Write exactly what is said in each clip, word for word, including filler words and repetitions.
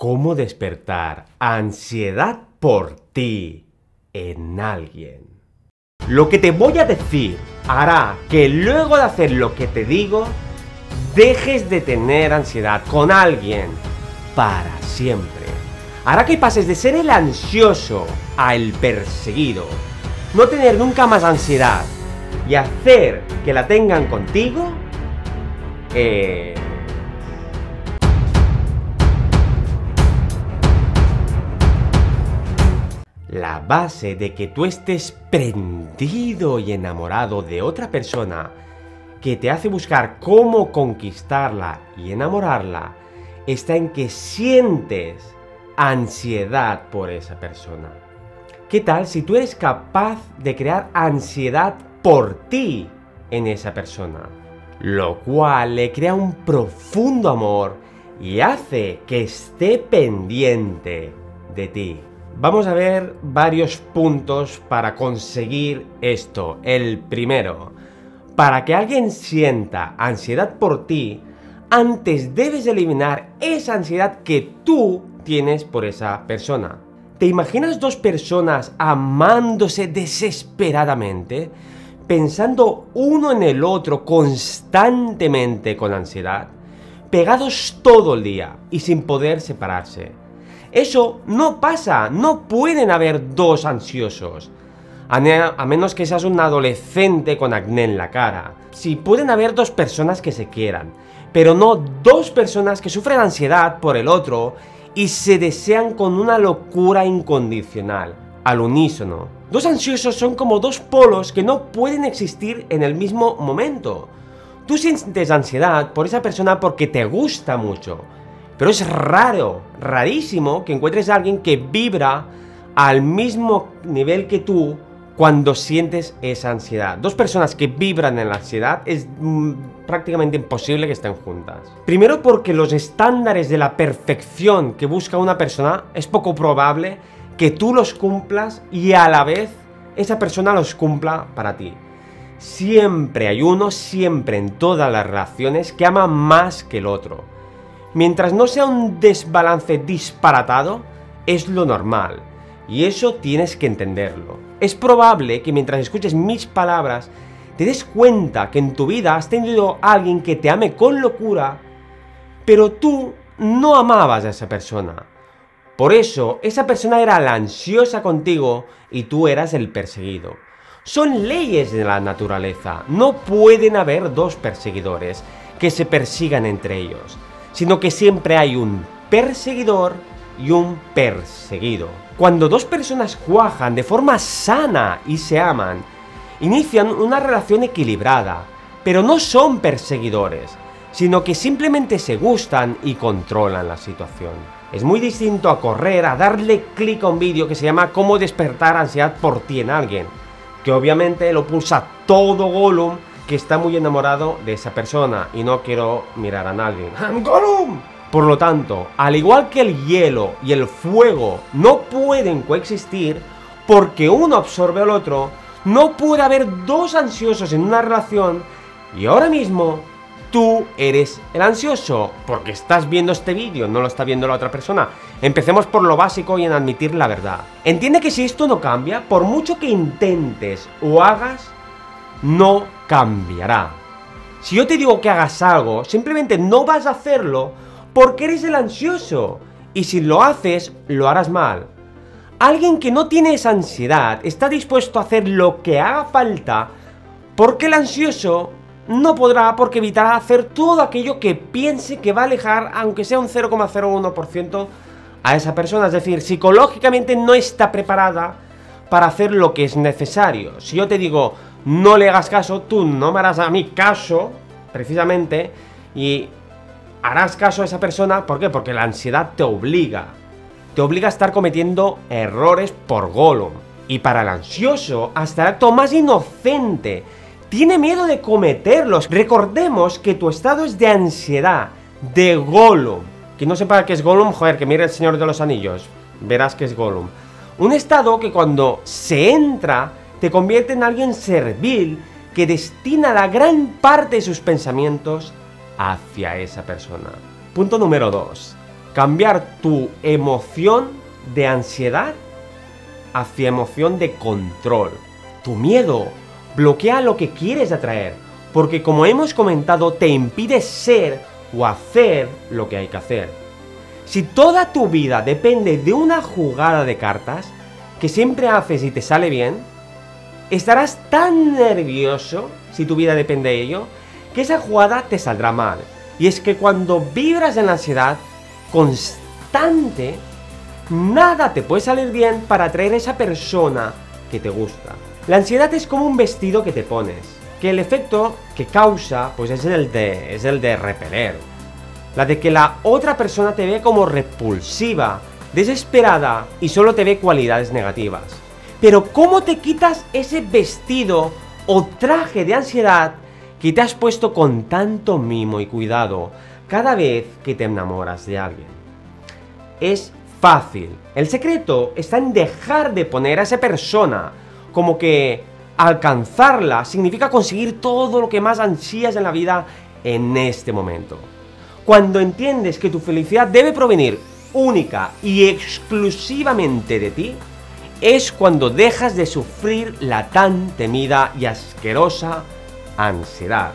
¿Cómo despertar ansiedad por ti en alguien? Lo que te voy a decir hará que luego de hacer lo que te digo, dejes de tener ansiedad con alguien para siempre. Hará que pases de ser el ansioso a el perseguido, no tener nunca más ansiedad y hacer que la tengan contigo. Eh... La base de que tú estés prendido y enamorado de otra persona que te hace buscar cómo conquistarla y enamorarla está en que sientes ansiedad por esa persona. ¿Qué tal si tú eres capaz de crear ansiedad por ti en esa persona? Lo cual le crea un profundo amor y hace que esté pendiente de ti. Vamos a ver varios puntos para conseguir esto. El primero, para que alguien sienta ansiedad por ti, antes debes eliminar esa ansiedad que tú tienes por esa persona. ¿Te imaginas dos personas amándose desesperadamente, pensando uno en el otro constantemente con ansiedad, pegados todo el día y sin poder separarse? Eso no pasa, no pueden haber dos ansiosos, a, a menos que seas un adolescente con acné en la cara. Sí, pueden haber dos personas que se quieran, pero no dos personas que sufren ansiedad por el otro y se desean con una locura incondicional, al unísono. Dos ansiosos son como dos polos que no pueden existir en el mismo momento. Tú sientes ansiedad por esa persona porque te gusta mucho. Pero es raro, rarísimo que encuentres a alguien que vibra al mismo nivel que tú cuando sientes esa ansiedad. Dos personas que vibran en la ansiedad es mm, prácticamente imposible que estén juntas. Primero, porque los estándares de la perfección que busca una persona es poco probable que tú los cumplas y a la vez esa persona los cumpla para ti. Siempre hay uno, siempre en todas las relaciones, que ama más que el otro. Mientras no sea un desbalance disparatado, es lo normal. Y eso tienes que entenderlo. Es probable que mientras escuches mis palabras, te des cuenta que en tu vida has tenido a alguien que te ame con locura, pero tú no amabas a esa persona. Por eso, esa persona era la ansiosa contigo y tú eras el perseguido. Son leyes de la naturaleza. No pueden haber dos perseguidores que se persigan entre ellos, sino que siempre hay un perseguidor y un perseguido. Cuando dos personas cuajan de forma sana y se aman, inician una relación equilibrada, pero no son perseguidores, sino que simplemente se gustan y controlan la situación. Es muy distinto a correr, a darle clic a un vídeo que se llama Cómo despertar ansiedad por ti en alguien, que obviamente lo pulsa todo Gollum, que está muy enamorado de esa persona y no quiero mirar a nadie. ¡I'm Gollum! Por lo tanto, al igual que el hielo y el fuego no pueden coexistir porque uno absorbe al otro, no puede haber dos ansiosos en una relación y ahora mismo tú eres el ansioso porque estás viendo este vídeo, no lo está viendo la otra persona. Empecemos por lo básico y en admitir la verdad. Entiende que si esto no cambia, por mucho que intentes o hagas, no cambiará. Si yo te digo que hagas algo, simplemente no vas a hacerlo porque eres el ansioso y si lo haces, lo harás mal. Alguien que no tiene esa ansiedad está dispuesto a hacer lo que haga falta porque el ansioso no podrá, porque evitará hacer todo aquello que piense que va a alejar, aunque sea un cero coma cero uno por ciento, a esa persona. Es decir, psicológicamente no está preparada para hacer lo que es necesario. Si yo te digo, no le hagas caso, tú no me harás a mí caso, precisamente, y harás caso a esa persona. ¿Por qué? Porque la ansiedad te obliga. Te obliga a estar cometiendo errores por Gollum. Y para el ansioso, hasta el acto más inocente, tiene miedo de cometerlos. Recordemos que tu estado es de ansiedad, de Gollum. Que no sepa qué es Gollum, joder, que mire El Señor de los Anillos. Verás que es Gollum. Un estado que cuando se entra te convierte en alguien servil que destina la gran parte de sus pensamientos hacia esa persona. Punto número dos. Cambiar tu emoción de ansiedad hacia emoción de control. Tu miedo bloquea lo que quieres atraer, porque como hemos comentado, te impide ser o hacer lo que hay que hacer. Si toda tu vida depende de una jugada de cartas que siempre haces y te sale bien, estarás tan nervioso, si tu vida depende de ello, que esa jugada te saldrá mal. Y es que cuando vibras en la ansiedad constante, nada te puede salir bien para atraer a esa persona que te gusta. La ansiedad es como un vestido que te pones, que el efecto que causa pues es el de, es el de repeler. La de que la otra persona te ve como repulsiva, desesperada y solo te ve cualidades negativas. Pero ¿cómo te quitas ese vestido o traje de ansiedad que te has puesto con tanto mimo y cuidado cada vez que te enamoras de alguien? Es fácil. El secreto está en dejar de poner a esa persona como que alcanzarla significa conseguir todo lo que más ansías en la vida en este momento. Cuando entiendes que tu felicidad debe provenir única y exclusivamente de ti, es cuando dejas de sufrir la tan temida y asquerosa ansiedad.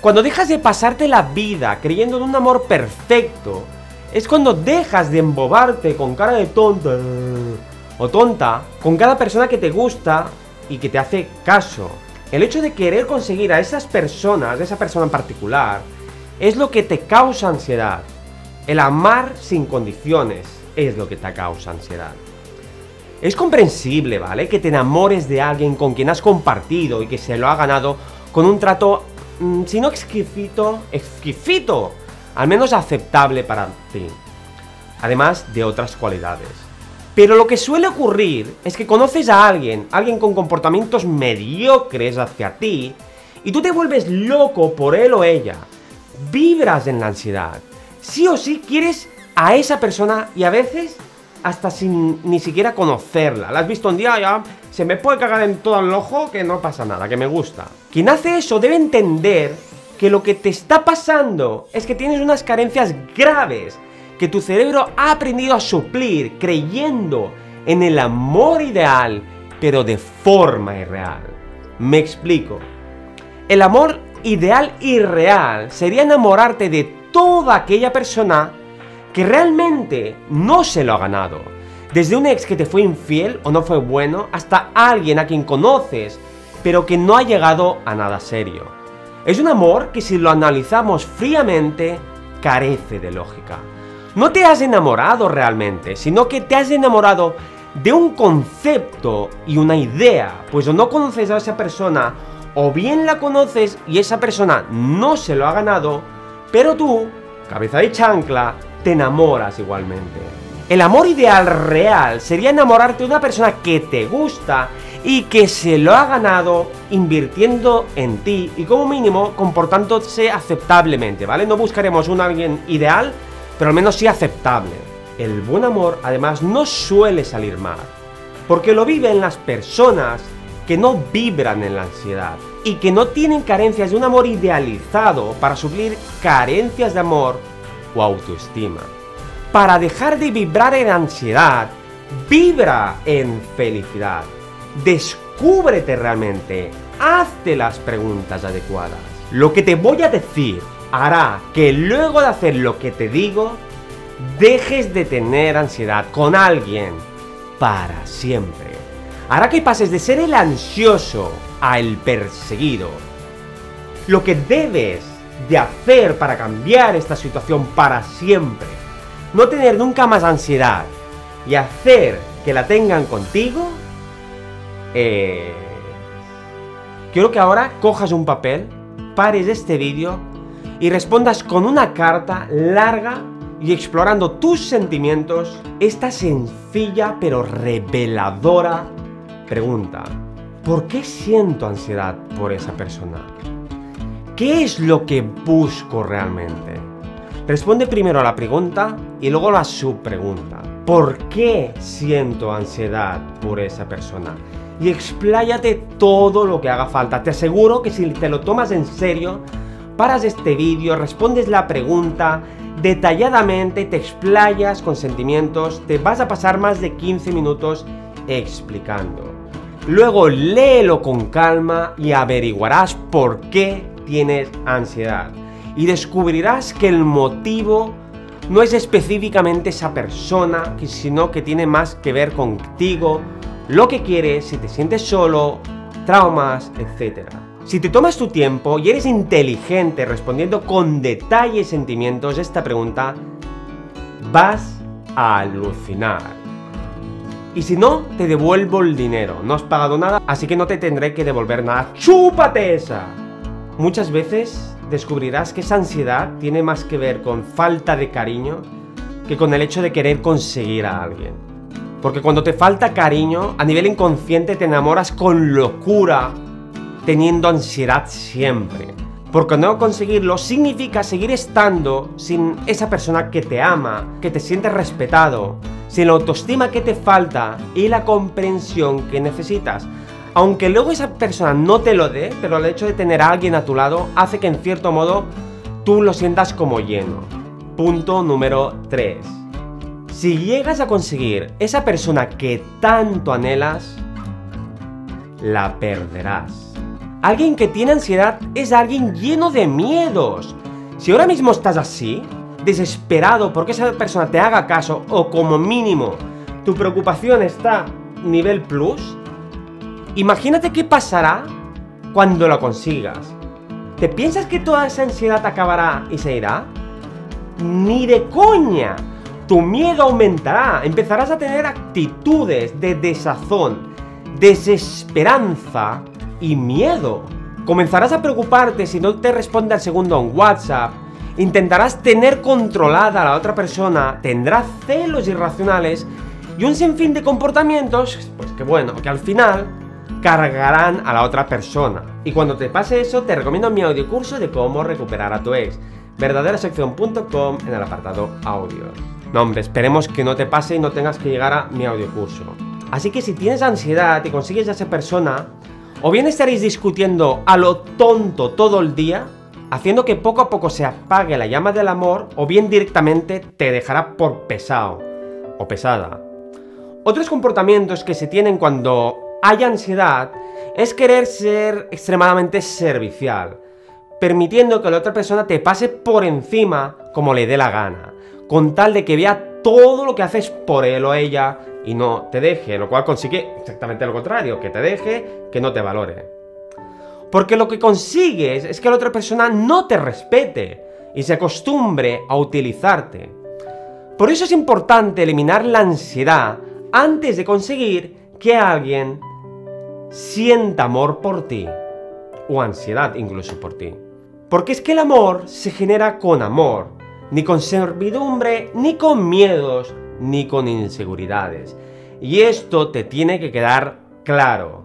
Cuando dejas de pasarte la vida creyendo en un amor perfecto, es cuando dejas de embobarte con cara de tonta o tonta con cada persona que te gusta y que te hace caso. El hecho de querer conseguir a esas personas, de esa persona en particular, es lo que te causa ansiedad. El amar sin condiciones es lo que te causa ansiedad. Es comprensible, ¿vale?, que te enamores de alguien con quien has compartido y que se lo ha ganado con un trato, mmm, si no exquisito, exquisito, al menos aceptable para ti, además de otras cualidades. Pero lo que suele ocurrir es que conoces a alguien, alguien con comportamientos mediocres hacia ti, y tú te vuelves loco por él o ella. Vibras en la ansiedad. Sí o sí quieres a esa persona y a veces hasta sin ni siquiera conocerla. La has visto un día, ya se me puede cagar en todo el ojo, que no pasa nada, que me gusta. Quien hace eso debe entender que lo que te está pasando es que tienes unas carencias graves que tu cerebro ha aprendido a suplir creyendo en el amor ideal, pero de forma irreal. Me explico. El amor ideal irreal sería enamorarte de toda aquella persona que realmente no se lo ha ganado. Desde un ex que te fue infiel o no fue bueno, hasta alguien a quien conoces, pero que no ha llegado a nada serio. Es un amor que, si lo analizamos fríamente, carece de lógica. No te has enamorado realmente, sino que te has enamorado de un concepto y una idea, pues o no conoces a esa persona, o bien la conoces y esa persona no se lo ha ganado, pero tú, cabeza de chancla, te enamoras igualmente. El amor ideal real sería enamorarte de una persona que te gusta y que se lo ha ganado invirtiendo en ti y como mínimo comportándose aceptablemente, ¿vale? No buscaremos un alguien ideal, pero al menos sí aceptable. El buen amor, además, no suele salir mal, porque lo viven las personas que no vibran en la ansiedad y que no tienen carencias de un amor idealizado para suplir carencias de amor o autoestima. Para dejar de vibrar en ansiedad, vibra en felicidad. Descúbrete realmente, hazte las preguntas adecuadas. Lo que te voy a decir hará que luego de hacer lo que te digo, dejes de tener ansiedad con alguien para siempre. Hará que pases de ser el ansioso a el perseguido. Lo que debes de hacer para cambiar esta situación para siempre, no tener nunca más ansiedad y hacer que la tengan contigo, eh... quiero que ahora cojas un papel, pares este vídeo y respondas con una carta larga y explorando tus sentimientos esta sencilla pero reveladora pregunta: ¿por qué siento ansiedad por esa persona? ¿Qué es lo que busco realmente? Responde primero a la pregunta y luego a la subpregunta. ¿Por qué siento ansiedad por esa persona? Y expláyate todo lo que haga falta. Te aseguro que si te lo tomas en serio, paras este vídeo, respondes la pregunta detalladamente, te explayas con sentimientos, te vas a pasar más de quince minutos explicando. Luego léelo con calma y averiguarás por qué tienes ansiedad. Y descubrirás que el motivo no es específicamente esa persona, sino que tiene más que ver contigo, lo que quieres, si te sientes solo, traumas, etcétera. Si te tomas tu tiempo y eres inteligente respondiendo con detalle y sentimientos esta pregunta, vas a alucinar. Y si no, te devuelvo el dinero. No has pagado nada, así que no te tendré que devolver nada. ¡Chúpate esa! Muchas veces descubrirás que esa ansiedad tiene más que ver con falta de cariño que con el hecho de querer conseguir a alguien. Porque cuando te falta cariño, a nivel inconsciente te enamoras con locura, teniendo ansiedad siempre. Porque no conseguirlo significa seguir estando sin esa persona que te ama, que te sientes respetado, sin la autoestima que te falta y la comprensión que necesitas. Aunque luego esa persona no te lo dé, pero el hecho de tener a alguien a tu lado hace que en cierto modo tú lo sientas como lleno. Punto número tres. Si llegas a conseguir esa persona que tanto anhelas, la perderás. Alguien que tiene ansiedad es alguien lleno de miedos. Si ahora mismo estás así, desesperado porque esa persona te haga caso, o como mínimo tu preocupación está nivel plus, imagínate qué pasará cuando lo consigas. ¿Te piensas que toda esa ansiedad acabará y se irá? ¡Ni de coña! Tu miedo aumentará, empezarás a tener actitudes de desazón, desesperanza y miedo. Comenzarás a preocuparte si no te responde al segundo en WhatsApp. Intentarás tener controlada a la otra persona. Tendrás celos irracionales y un sinfín de comportamientos, pues que bueno, que al final cargarán a la otra persona. Y cuando te pase eso, te recomiendo mi audiocurso de cómo recuperar a tu ex. verdadera seduccion punto com en el apartado audios. No, hombre, esperemos que no te pase y no tengas que llegar a mi audiocurso. Así que si tienes ansiedad y consigues a esa persona, o bien estaréis discutiendo a lo tonto todo el día, haciendo que poco a poco se apague la llama del amor, o bien directamente te dejará por pesado o pesada. Otros comportamientos que se tienen cuando hay ansiedad es querer ser extremadamente servicial, permitiendo que la otra persona te pase por encima como le dé la gana, con tal de que vea todo lo que haces por él o ella y no te deje, lo cual consigue exactamente lo contrario, que te deje, que no te valore. Porque lo que consigues es que la otra persona no te respete y se acostumbre a utilizarte. Por eso es importante eliminar la ansiedad antes de conseguir que alguien sienta amor por ti, o ansiedad incluso por ti. Porque es que el amor se genera con amor, ni con servidumbre, ni con miedos, ni con inseguridades. Y esto te tiene que quedar claro.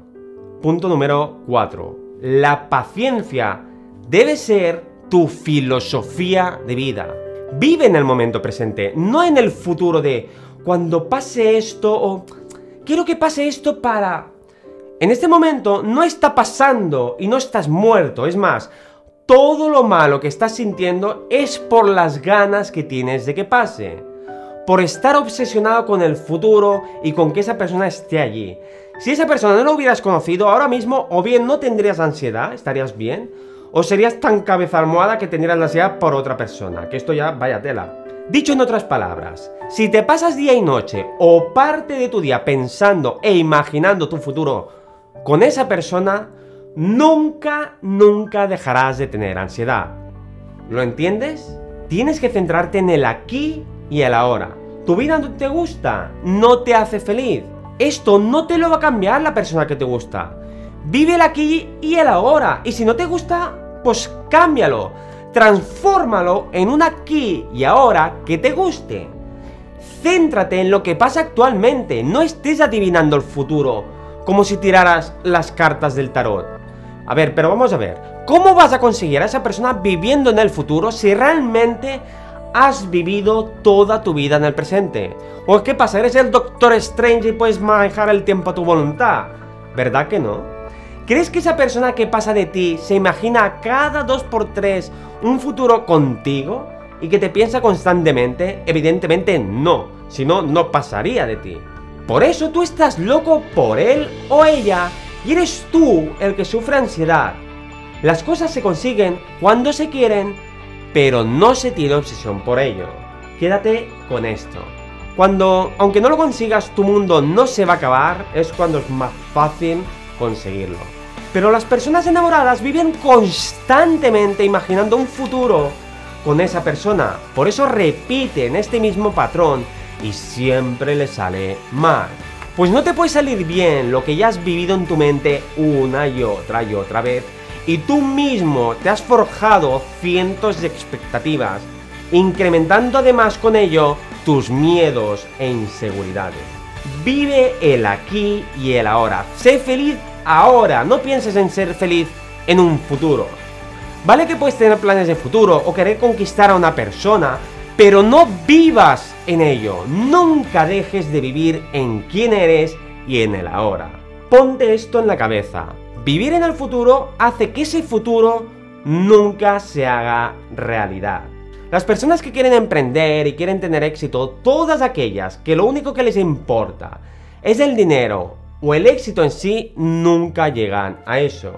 Punto número cuatro. La paciencia debe ser tu filosofía de vida. Vive en el momento presente, no en el futuro de cuando pase esto o quiero que pase esto para... En este momento no está pasando y no estás muerto. Es más, todo lo malo que estás sintiendo es por las ganas que tienes de que pase, por estar obsesionado con el futuro y con que esa persona esté allí. Si esa persona no la hubieras conocido ahora mismo, o bien no tendrías ansiedad, estarías bien, o serías tan cabeza almohada que tendrías la ansiedad por otra persona, que esto ya vaya tela. Dicho en otras palabras, si te pasas día y noche o parte de tu día pensando e imaginando tu futuro con esa persona, nunca, nunca dejarás de tener ansiedad. ¿Lo entiendes? Tienes que centrarte en el aquí y el ahora. Tu vida no te gusta, no te hace feliz. Esto no te lo va a cambiar la persona que te gusta. Vive el aquí y el ahora. Y si no te gusta, pues cámbialo. Transfórmalo en un aquí y ahora que te guste. Céntrate en lo que pasa actualmente. No estés adivinando el futuro como si tiraras las cartas del tarot. A ver, pero vamos a ver. ¿Cómo vas a conseguir a esa persona viviendo en el futuro si realmente has vivido toda tu vida en el presente? ¿O es que pasa? ¿Eres el Doctor Strange y puedes manejar el tiempo a tu voluntad? ¿Verdad que no? ¿Crees que esa persona que pasa de ti se imagina cada dos por tres un futuro contigo? y que te piensa constantemente, evidentemente no, si no, no pasaría de ti. Por eso tú estás loco por él o ella y eres tú el que sufre ansiedad. Las cosas se consiguen cuando se quieren, pero no se tiene obsesión por ello. Quédate con esto. Cuando, aunque no lo consigas, tu mundo no se va a acabar, es cuando es más fácil conseguirlo. Pero las personas enamoradas viven constantemente imaginando un futuro con esa persona. Por eso repiten este mismo patrón y siempre les sale mal. Pues no te puede salir bien lo que ya has vivido en tu mente una y otra y otra vez. Y tú mismo te has forjado cientos de expectativas, incrementando además con ello tus miedos e inseguridades. Vive el aquí y el ahora. Sé feliz ahora, no pienses en ser feliz en un futuro. Vale que puedes tener planes de futuro o querer conquistar a una persona, pero no vivas en ello. Nunca dejes de vivir en quién eres y en el ahora. Ponte esto en la cabeza. Vivir en el futuro hace que ese futuro nunca se haga realidad. Las personas que quieren emprender y quieren tener éxito, todas aquellas que lo único que les importa es el dinero o el éxito en sí, nunca llegan a eso.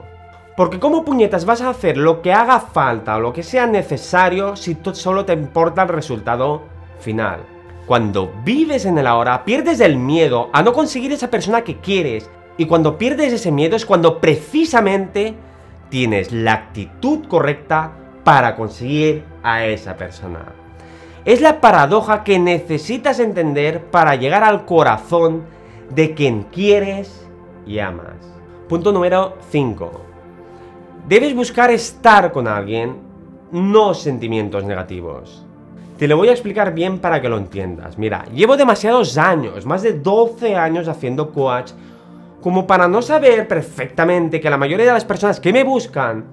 Porque ¿cómo puñetas vas a hacer lo que haga falta o lo que sea necesario si solo te importa el resultado final? Cuando vives en el ahora, pierdes el miedo a no conseguir esa persona que quieres. Y cuando pierdes ese miedo es cuando precisamente tienes la actitud correcta para conseguir a esa persona. Es la paradoja que necesitas entender para llegar al corazón de quien quieres y amas. Punto número cinco. Debes buscar estar con alguien, no sentimientos negativos. Te lo voy a explicar bien para que lo entiendas. Mira, llevo demasiados años, más de doce años haciendo coach, como para no saber perfectamente que la mayoría de las personas que me buscan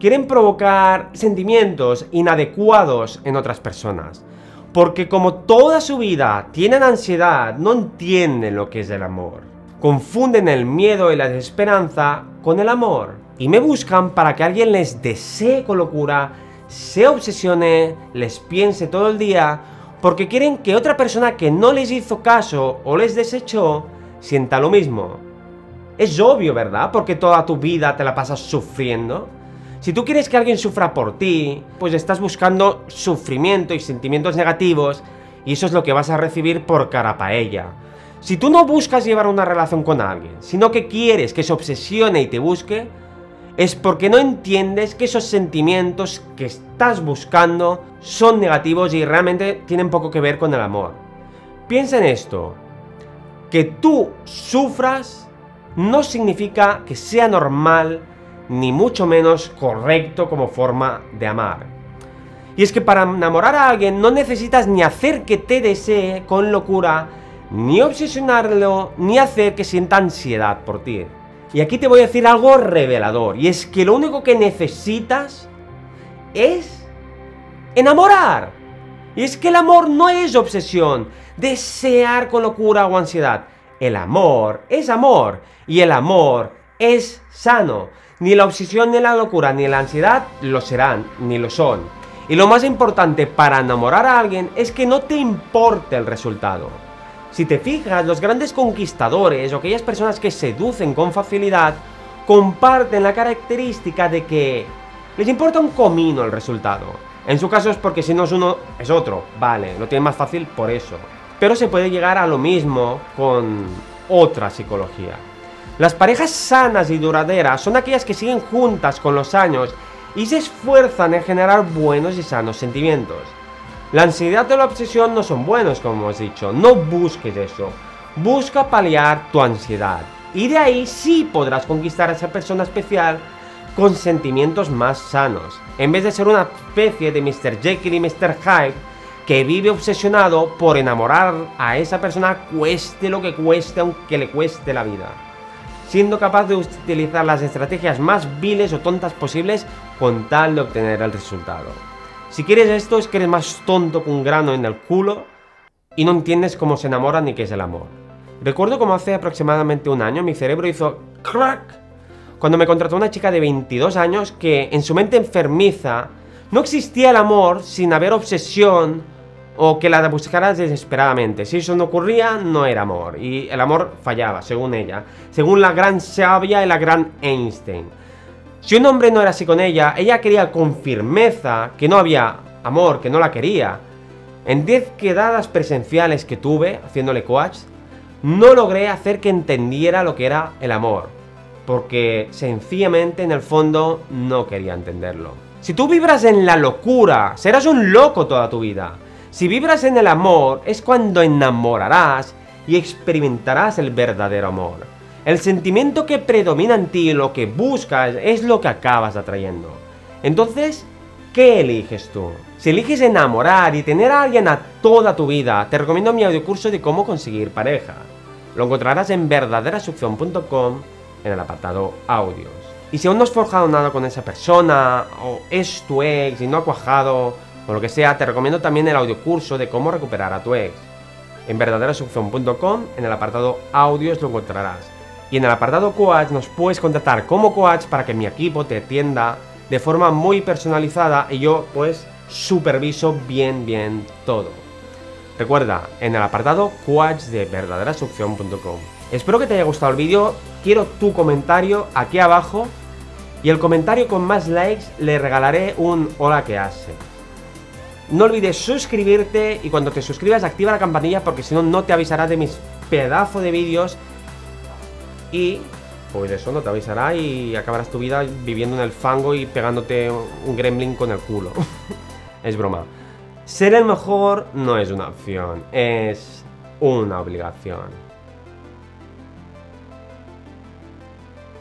quieren provocar sentimientos inadecuados en otras personas. Porque como toda su vida tienen ansiedad, no entienden lo que es el amor. Confunden el miedo y la desesperanza con el amor. Y me buscan para que alguien les desee con locura, se obsesione, les piense todo el día, porque quieren que otra persona que no les hizo caso o les desechó, sienta lo mismo. Es obvio, ¿verdad? Porque toda tu vida te la pasas sufriendo. Si tú quieres que alguien sufra por ti, pues estás buscando sufrimiento y sentimientos negativos, y eso es lo que vas a recibir por cara paella. Si tú no buscas llevar una relación con alguien, sino que quieres que se obsesione y te busque, es porque no entiendes que esos sentimientos que estás buscando son negativos y realmente tienen poco que ver con el amor. Piensa en esto. Que tú sufras no significa que sea normal, ni mucho menos correcto como forma de amar. Y es que para enamorar a alguien no necesitas ni hacer que te desee con locura, ni obsesionarlo, ni hacer que sienta ansiedad por ti. Y aquí te voy a decir algo revelador, y es que lo único que necesitas es enamorar. Y es que el amor no es obsesión, desear con locura o ansiedad. El amor es amor, y el amor es sano. Ni la obsesión, ni la locura, ni la ansiedad lo serán, ni lo son. Y lo más importante para enamorar a alguien es que no te importe el resultado. Si te fijas, los grandes conquistadores o aquellas personas que seducen con facilidad comparten la característica de que les importa un comino el resultado. En su caso es porque si no es uno, es otro. Vale, lo tiene más fácil por eso. Pero se puede llegar a lo mismo con otra psicología. Las parejas sanas y duraderas son aquellas que siguen juntas con los años y se esfuerzan en generar buenos y sanos sentimientos. La ansiedad o la obsesión no son buenos, como hemos dicho. No busques eso. Busca paliar tu ansiedad. Y de ahí sí podrás conquistar a esa persona especial con sentimientos más sanos. En vez de ser una especie de mister Jekyll y mister Hyde que vive obsesionado por enamorar a esa persona cueste lo que cueste, aunque le cueste la vida. Siendo capaz de utilizar las estrategias más viles o tontas posibles con tal de obtener el resultado. Si quieres esto es que eres más tonto que un grano en el culo y no entiendes cómo se enamora ni qué es el amor. Recuerdo como hace aproximadamente un año mi cerebro hizo crack cuando me contrató una chica de veintidós años que en su mente enfermiza No existía el amor sin haber obsesión o que la buscaras desesperadamente. Si eso no ocurría, no era amor. Y el amor fallaba, según ella. Según la gran sabia y la gran Einstein. Si un hombre no era así con ella, ella quería con firmeza que no había amor, que no la quería. En diez quedadas presenciales que tuve, haciéndole coach, no logré hacer que entendiera lo que era el amor. Porque sencillamente en el fondo no quería entenderlo. Si tú vibras en la locura, serás un loco toda tu vida. Si vibras en el amor, es cuando enamorarás y experimentarás el verdadero amor. El sentimiento que predomina en ti, lo que buscas, es lo que acabas atrayendo. Entonces, ¿qué eliges tú? Si eliges enamorar y tener a alguien a toda tu vida, te recomiendo mi audiocurso de cómo conseguir pareja. Lo encontrarás en verdadera seduccion punto com en el apartado audios. Y si aún no has forjado nada con esa persona, o es tu ex y no ha cuajado, o lo que sea, te recomiendo también el audiocurso de cómo recuperar a tu ex. En verdadera seduccion punto com, en el apartado audios lo encontrarás. Y en el apartado coach nos puedes contactar como coach para que mi equipo te atienda de forma muy personalizada y yo pues superviso bien bien todo. Recuerda, en el apartado coach de verdadera seduccion punto com. Espero que te haya gustado el vídeo, quiero tu comentario aquí abajo y el comentario con más likes le regalaré un hola que hace. No olvides suscribirte y cuando te suscribas activa la campanilla porque si no no te avisará de mis pedazos de vídeos. Y pues eso no te avisará y acabarás tu vida viviendo en el fango y pegándote un gremlin con el culo. Es broma. Ser el mejor no es una opción, es una obligación.